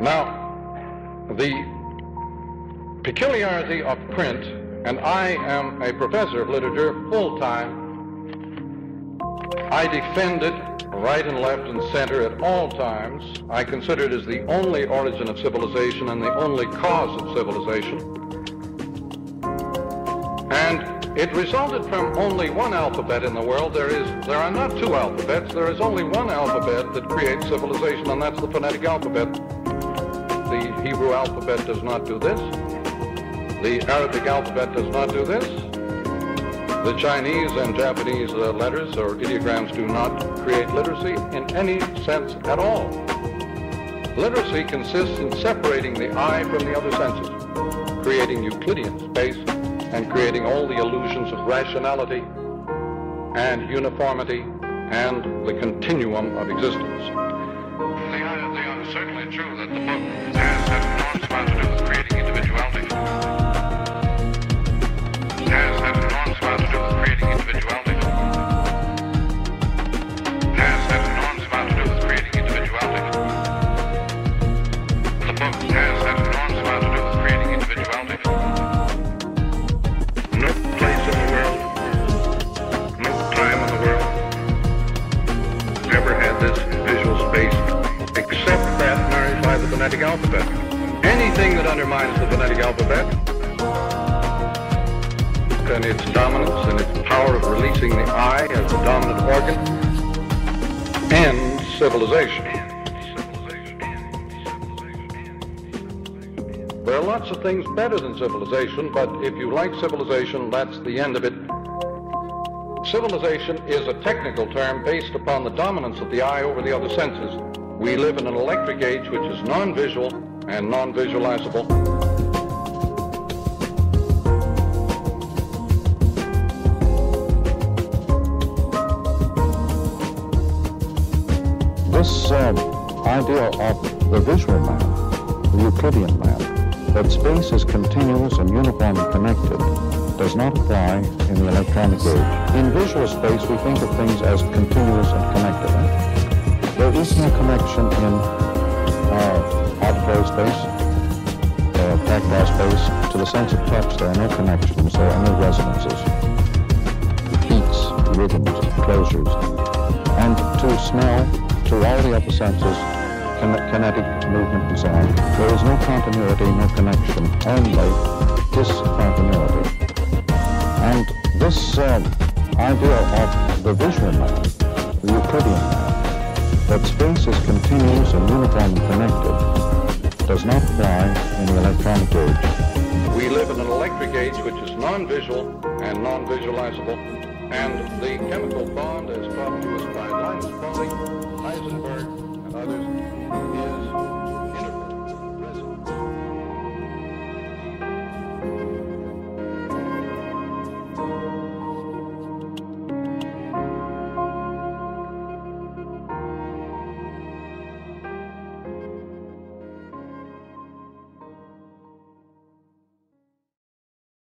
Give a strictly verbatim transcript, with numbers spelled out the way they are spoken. Now, the peculiarity of print, and I am a professor of literature full-time, I defend it right and left and center at all times. I consider it as the only origin of civilization and the only cause of civilization. And it resulted from only one alphabet in the world. There is, there are not two alphabets. There is only one alphabet that creates civilization, and that's the phonetic alphabet. The Hebrew alphabet does not do this. The Arabic alphabet does not do this. The Chinese and Japanese uh, letters or ideograms do not create literacy in any sense at all. Literacy consists in separating the eye from the other senses, creating Euclidean space, and creating all the illusions of rationality and uniformity and the continuum of existence. It's certainly true that the book has had an enormous amount to do with creating individuality. It has had an enormous amount to do with creating individuality. It has had an enormous amount to do with creating individuality. The book has had an enormous amount to do with creating individuality. Phonetic alphabet. Anything that undermines the phonetic alphabet and its dominance and its power of releasing the I as the dominant organ ends civilization. There are lots of things better than civilization, but if you like civilization, that's the end of it. Civilization is a technical term based upon the dominance of the I over the other senses. We live in an electric age which is non-visual and non-visualizable. This uh, idea of the visual map, the Euclidean map, that space is continuous and uniformly connected, does not apply in the electronic age. In visual space, we think of things as continuous and connected. There is no connection in uh, auditory space, uh, tactile space. To the sense of touch, there are no connections, there are no resonances, beats, rhythms, closures. And to smell, to all the other senses, kin kinetic movement and so on, there is no continuity, no connection, only discontinuity. And this uh, idea of the visual map, the Euclidean map, that space is continuous and uniformly connected does not apply in the electronic age. We live in an electric age which is non-visual and non-visualizable, and the chemical bond as taught to us by Linus Pauling, Heisenberg, and others is